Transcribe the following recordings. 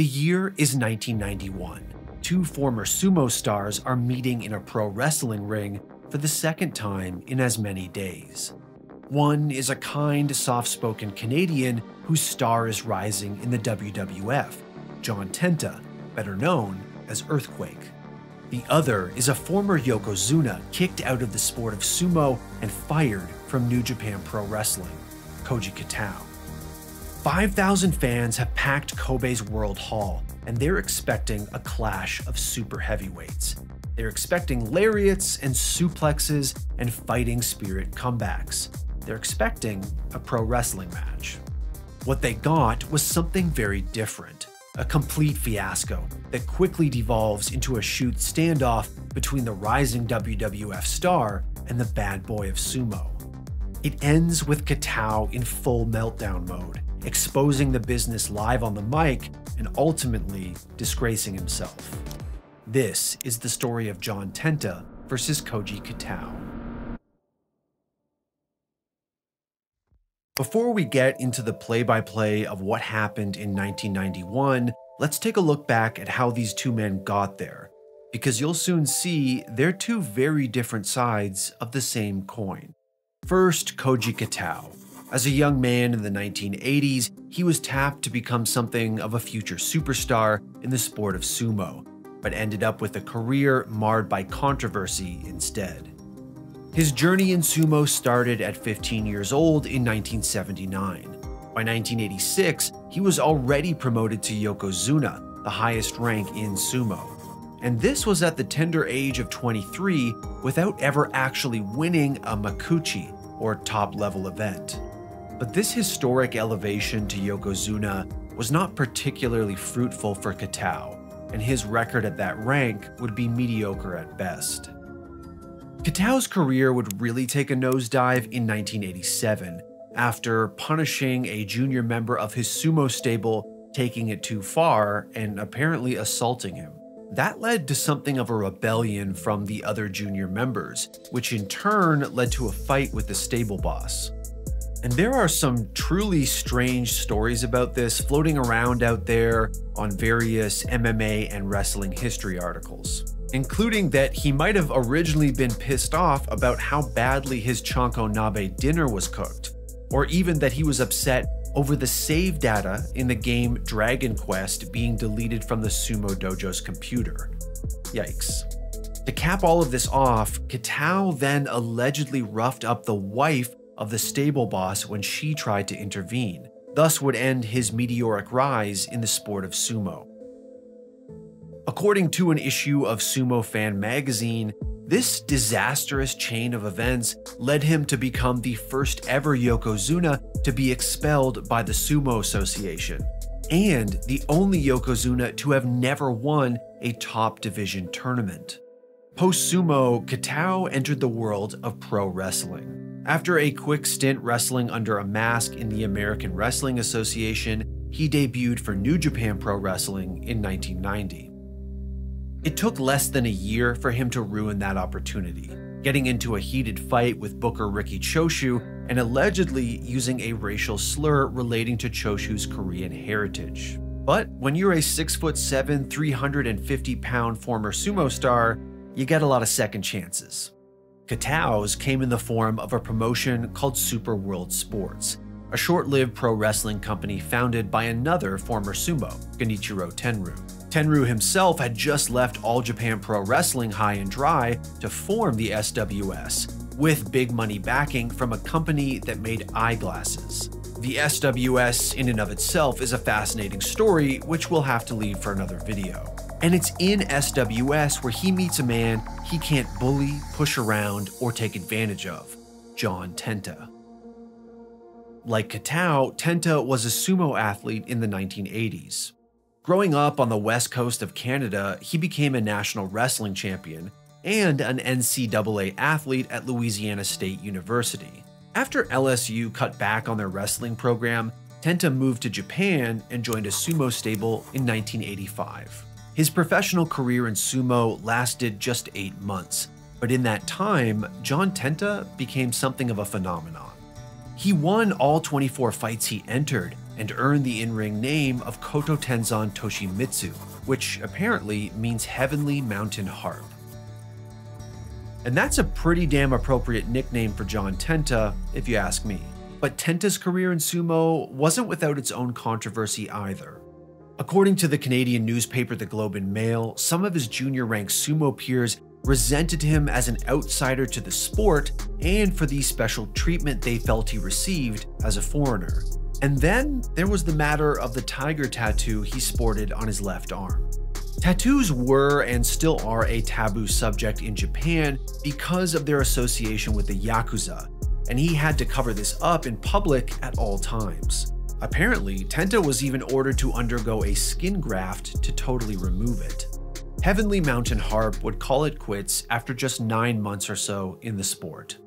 The year is 1991. Two former sumo stars are meeting in a pro wrestling ring for the second time in as many days. One is a kind, soft-spoken Canadian whose star is rising in the WWF, John Tenta, better known as Earthquake. The other is a former Yokozuna kicked out of the sport of sumo and fired from New Japan Pro Wrestling, Koji Kitao. 5,000 fans have packed Kobe's World Hall, and they're expecting a clash of super heavyweights. They're expecting lariats and suplexes and fighting spirit comebacks. They're expecting a pro wrestling match. What they got was something very different, a complete fiasco that quickly devolves into a shoot standoff between the rising WWF star and the bad boy of sumo. It ends with Kitao in full meltdown mode, exposing the business live on the mic and ultimately disgracing himself. This is the story of John Tenta versus Koji Kitao. Before we get into the play-by-play of what happened in 1991, let's take a look back at how these two men got there, because you'll soon see they're two very different sides of the same coin. First, Koji Kitao. As a young man in the 1980s, he was tapped to become something of a future superstar in the sport of sumo, but ended up with a career marred by controversy instead. His journey in sumo started at 15 years old in 1979. By 1986, he was already promoted to Yokozuna, the highest rank in sumo. And this was at the tender age of 23 without ever actually winning a makuchi, or top-level event. But this historic elevation to Yokozuna was not particularly fruitful for Kitao, and his record at that rank would be mediocre at best. Kitao's career would really take a nosedive in 1987, after punishing a junior member of his sumo stable, taking it too far, and apparently assaulting him. That led to something of a rebellion from the other junior members, which in turn led to a fight with the stable boss. And there are some truly strange stories about this floating around out there on various MMA and wrestling history articles, including that he might have originally been pissed off about how badly his Chanko Nabe dinner was cooked, or even that he was upset over the save data in the game Dragon Quest being deleted from the sumo dojo's computer. Yikes. To cap all of this off, Kitao then allegedly roughed up the wife of the stable boss when she tried to intervene, thus would end his meteoric rise in the sport of sumo. According to an issue of Sumo Fan Magazine, this disastrous chain of events led him to become the first ever Yokozuna to be expelled by the Sumo Association, and the only Yokozuna to have never won a top division tournament. Post-sumo, Kitao entered the world of pro wrestling. After a quick stint wrestling under a mask in the American Wrestling Association, he debuted for New Japan Pro Wrestling in 1990. It took less than a year for him to ruin that opportunity, getting into a heated fight with booker Riki Choshu and allegedly using a racial slur relating to Choshu's Korean heritage. But when you're a 6'7", 350-pound former sumo star, you get a lot of second chances. Kitao's came in the form of a promotion called Super World Sports, a short-lived pro wrestling company founded by another former sumo, Genichiro Tenryu. Tenryu himself had just left All Japan Pro Wrestling high and dry to form the SWS, with big money backing from a company that made eyeglasses. The SWS in and of itself is a fascinating story, which we'll have to leave for another video. And it's in SWS where he meets a man he can't bully, push around, or take advantage of, John Tenta. Like Kitao, Tenta was a sumo athlete in the 1980s. Growing up on the west coast of Canada, he became a national wrestling champion and an NCAA athlete at Louisiana State University. After LSU cut back on their wrestling program, Tenta moved to Japan and joined a sumo stable in 1985. His professional career in sumo lasted just 8 months, but in that time, John Tenta became something of a phenomenon. He won all 24 fights he entered, and earned the in-ring name of Koto Tenzan Toshimitsu, which apparently means Heavenly Mountain Harp. And that's a pretty damn appropriate nickname for John Tenta, if you ask me. But Tenta's career in sumo wasn't without its own controversy either. According to the Canadian newspaper The Globe and Mail, some of his junior-ranked sumo peers resented him as an outsider to the sport and for the special treatment they felt he received as a foreigner. And then there was the matter of the tiger tattoo he sported on his left arm. Tattoos were and still are a taboo subject in Japan because of their association with the Yakuza, and he had to cover this up in public at all times. Apparently, Tenta was even ordered to undergo a skin graft to totally remove it. Heavenly Mountain Harp would call it quits after just 9 months or so in the sport.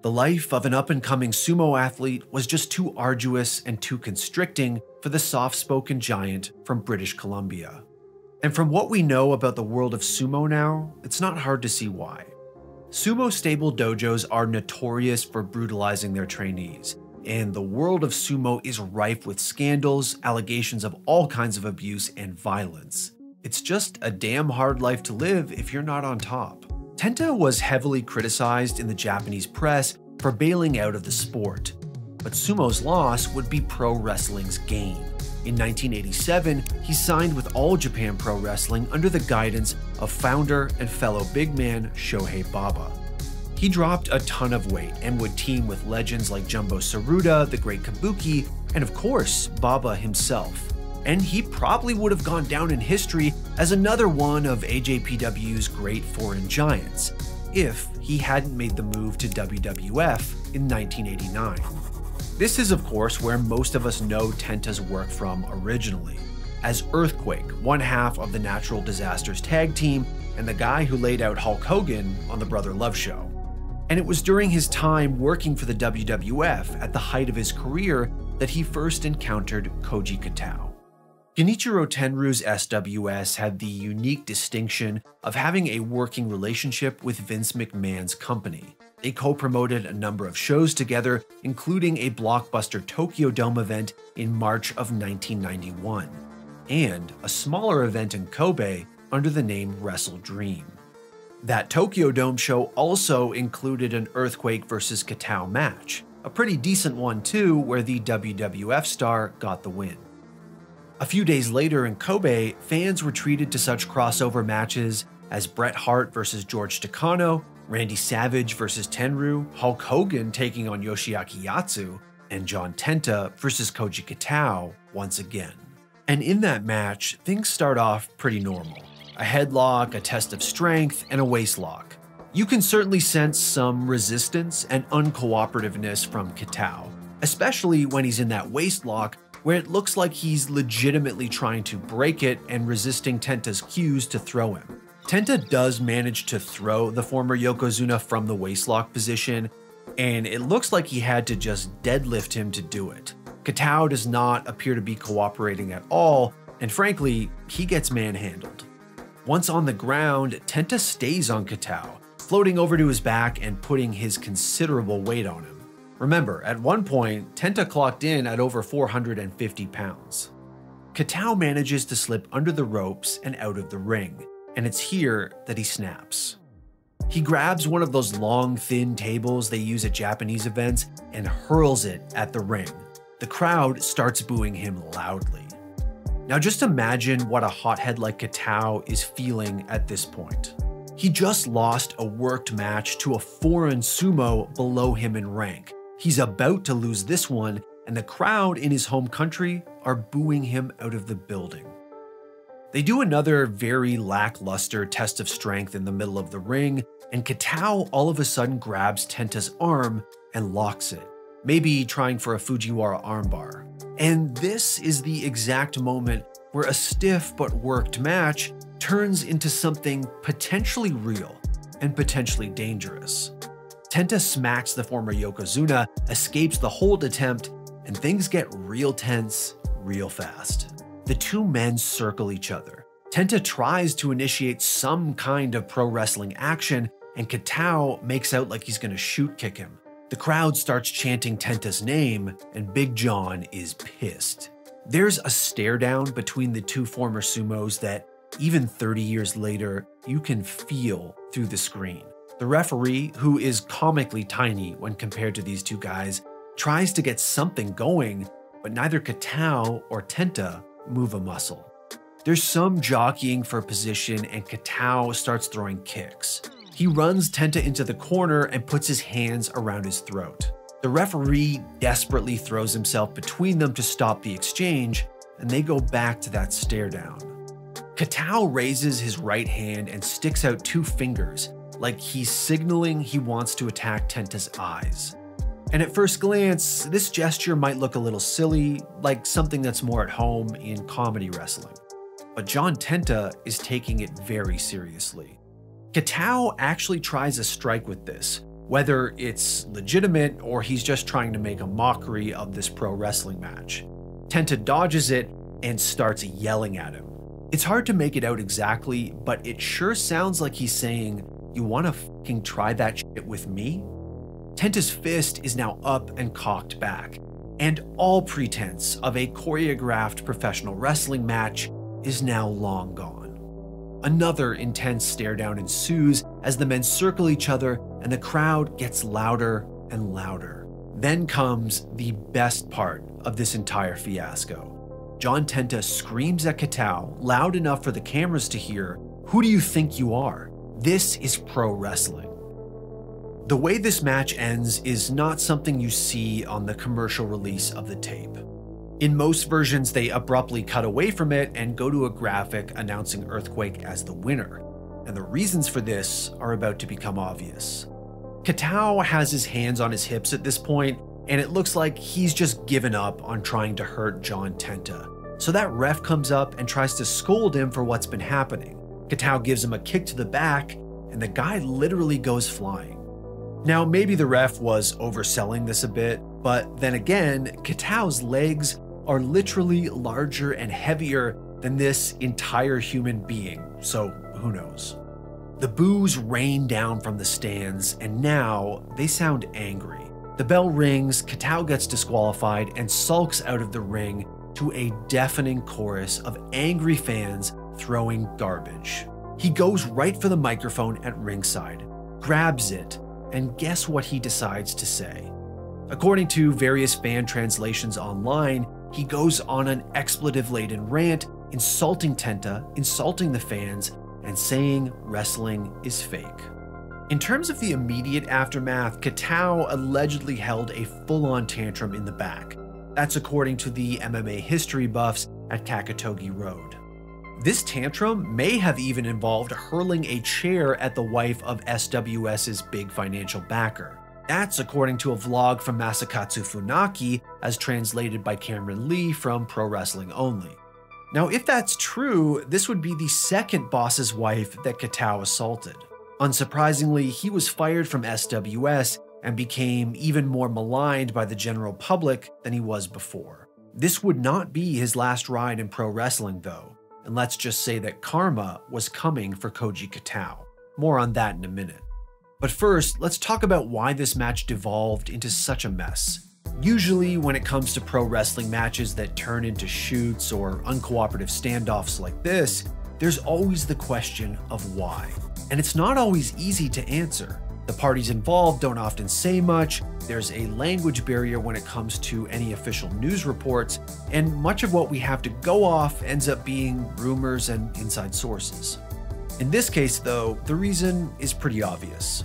The life of an up-and-coming sumo athlete was just too arduous and too constricting for the soft-spoken giant from British Columbia. And from what we know about the world of sumo now, it's not hard to see why. Sumo stable dojos are notorious for brutalizing their trainees, and the world of sumo is rife with scandals, allegations of all kinds of abuse and violence. It's just a damn hard life to live if you're not on top. Tenta was heavily criticized in the Japanese press for bailing out of the sport, but sumo's loss would be pro wrestling's gain. In 1987, he signed with All Japan Pro Wrestling under the guidance of founder and fellow big man Shohei Baba. He dropped a ton of weight and would team with legends like Jumbo Tsuruta, The Great Kabuki, and of course, Baba himself. And he probably would have gone down in history as another one of AJPW's great foreign giants, if he hadn't made the move to WWF in 1989. This is, of course, where most of us know Tenta's work from originally, as Earthquake, one half of the Natural Disasters tag team and the guy who laid out Hulk Hogan on the Brother Love Show. And it was during his time working for the WWF at the height of his career that he first encountered Koji Kitao. Genichiro Tenryu's SWS had the unique distinction of having a working relationship with Vince McMahon's company. They co-promoted a number of shows together, including a blockbuster Tokyo Dome event in March of 1991, and a smaller event in Kobe under the name Wrestle Dream. That Tokyo Dome show also included an Earthquake vs. Kitao match, a pretty decent one too, where the WWF star got the win. A few days later in Kobe, fans were treated to such crossover matches as Bret Hart versus George Takano, Randy Savage versus Tenryu, Hulk Hogan taking on Yoshiaki Yatsu, and John Tenta versus Koji Kitao once again. And in that match, things start off pretty normal. A headlock, a test of strength, and a waistlock. You can certainly sense some resistance and uncooperativeness from Kitao, especially when he's in that waistlock, where it looks like he's legitimately trying to break it and resisting Tenta's cues to throw him. Tenta does manage to throw the former Yokozuna from the waistlock position, and it looks like he had to just deadlift him to do it. Kitao does not appear to be cooperating at all, and frankly, he gets manhandled. Once on the ground, Tenta stays on Kitao, floating over to his back and putting his considerable weight on him. Remember, at one point, Tenta clocked in at over 450 pounds. Kitao manages to slip under the ropes and out of the ring, and it's here that he snaps. He grabs one of those long, thin tables they use at Japanese events and hurls it at the ring. The crowd starts booing him loudly. Now just imagine what a hothead like Kitao is feeling at this point. He just lost a worked match to a foreign sumo below him in rank. He's about to lose this one, and the crowd in his home country are booing him out of the building. They do another very lackluster test of strength in the middle of the ring, and Kitao all of a sudden grabs Tenta's arm and locks it, maybe trying for a Fujiwara armbar. And this is the exact moment where a stiff but worked match turns into something potentially real and potentially dangerous. Tenta smacks the former Yokozuna, escapes the hold attempt, and things get real tense real fast. The two men circle each other. Tenta tries to initiate some kind of pro wrestling action, and Kitao makes out like he's gonna shoot kick him. The crowd starts chanting Tenta's name, and Big John is pissed. There's a stare down between the two former sumos that even 30 years later, you can feel through the screen. The referee, who is comically tiny when compared to these two guys, tries to get something going, but neither Kitao or Tenta move a muscle. There's some jockeying for position and Kitao starts throwing kicks. He runs Tenta into the corner and puts his hands around his throat. The referee desperately throws himself between them to stop the exchange, and they go back to that stare down. Kitao raises his right hand and sticks out two fingers, like he's signaling he wants to attack Tenta's eyes. And at first glance, this gesture might look a little silly, like something that's more at home in comedy wrestling. But John Tenta is taking it very seriously. Kitao actually tries a strike with this, whether it's legitimate or he's just trying to make a mockery of this pro wrestling match. Tenta dodges it and starts yelling at him. It's hard to make it out exactly, but it sure sounds like he's saying, "You wanna fucking try that shit with me?" Tenta's fist is now up and cocked back, and all pretense of a choreographed professional wrestling match is now long gone. Another intense stare down ensues as the men circle each other and the crowd gets louder and louder. Then comes the best part of this entire fiasco. John Tenta screams at Kitao loud enough for the cameras to hear, "Who do you think you are? This is pro wrestling." The way this match ends is not something you see on the commercial release of the tape. In most versions, they abruptly cut away from it and go to a graphic announcing Earthquake as the winner, and the reasons for this are about to become obvious. Kitao has his hands on his hips at this point, and it looks like he's just given up on trying to hurt John Tenta. So that ref comes up and tries to scold him for what's been happening. Kitao gives him a kick to the back, and the guy literally goes flying. Now, maybe the ref was overselling this a bit, but then again, Kitao's legs are literally larger and heavier than this entire human being, so who knows? The boos rain down from the stands, and now they sound angry. The bell rings, Kitao gets disqualified, and sulks out of the ring to a deafening chorus of angry fans throwing garbage. He goes right for the microphone at ringside, grabs it, and guess what he decides to say? According to various fan translations online, he goes on an expletive-laden rant, insulting Tenta, insulting the fans, and saying wrestling is fake. In terms of the immediate aftermath, Kitao allegedly held a full-on tantrum in the back. That's according to the MMA history buffs at Kakatogi Road. This tantrum may have even involved hurling a chair at the wife of SWS's big financial backer. That's according to a vlog from Masakatsu Funaki, as translated by Cameron Lee from Pro Wrestling Only. Now, if that's true, this would be the second boss's wife that Kitao assaulted. Unsurprisingly, he was fired from SWS and became even more maligned by the general public than he was before. This would not be his last ride in pro wrestling, though, and let's just say that karma was coming for Koji Kitao. More on that in a minute. But first, let's talk about why this match devolved into such a mess. Usually, when it comes to pro wrestling matches that turn into shoots or uncooperative standoffs like this, there's always the question of why. And it's not always easy to answer. The parties involved don't often say much, there's a language barrier when it comes to any official news reports, and much of what we have to go off ends up being rumors and inside sources. In this case, though, the reason is pretty obvious.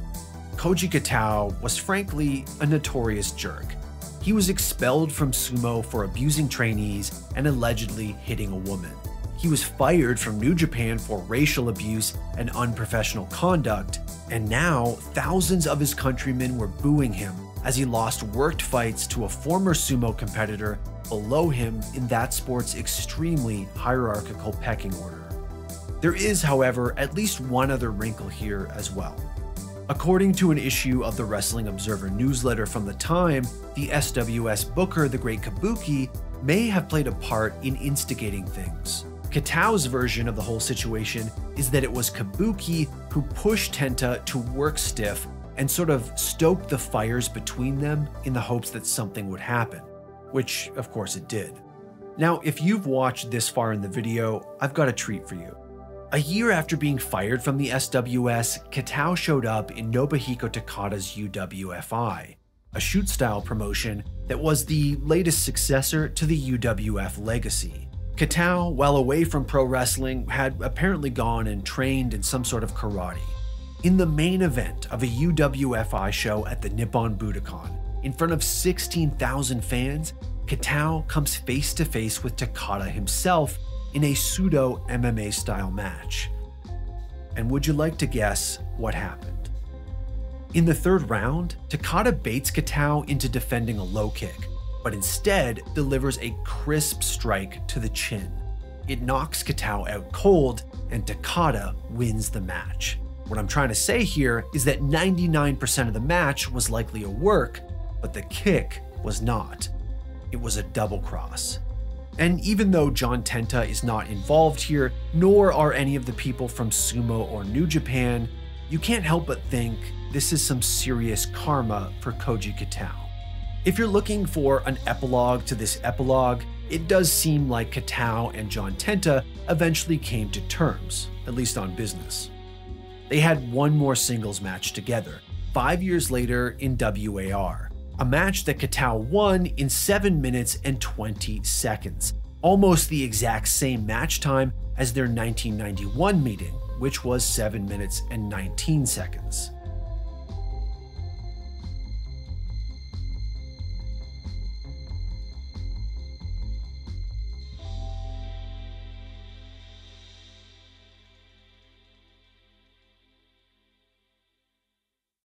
Koji Kitao was frankly a notorious jerk. He was expelled from sumo for abusing trainees and allegedly hitting a woman. He was fired from New Japan for racial abuse and unprofessional conduct, and now thousands of his countrymen were booing him as he lost worked fights to a former sumo competitor below him in that sport's extremely hierarchical pecking order. There is, however, at least one other wrinkle here as well. According to an issue of the Wrestling Observer newsletter from the time, the SWS booker, The Great Kabuki, may have played a part in instigating things. Kitao's version of the whole situation is that it was Kabuki who pushed Tenta to work stiff and sort of stoked the fires between them in the hopes that something would happen, which of course it did. Now, if you've watched this far in the video, I've got a treat for you. A year after being fired from the SWS, Kitao showed up in Nobuhiko Takada's UWFI, a shoot-style promotion that was the latest successor to the UWF legacy. Kitao, while away from pro wrestling, had apparently gone and trained in some sort of karate. In the main event of a UWFI show at the Nippon Budokan, in front of 16,000 fans, Kitao comes face-to-face with Takada himself in a pseudo-MMA-style match. And would you like to guess what happened? In the third round, Takada baits Kitao into defending a low kick, but instead delivers a crisp strike to the chin. It knocks Kitao out cold, and Takada wins the match. What I'm trying to say here is that 99% of the match was likely a work, but the kick was not. It was a double cross. And even though John Tenta is not involved here, nor are any of the people from Sumo or New Japan, you can't help but think this is some serious karma for Koji Kitao. If you're looking for an epilogue to this epilogue, it does seem like Kitao and John Tenta eventually came to terms, at least on business. They had one more singles match together, 5 years later in WAR. A match that Kitao won in 7 minutes and 20 seconds, almost the exact same match time as their 1991 meeting, which was 7 minutes and 19 seconds.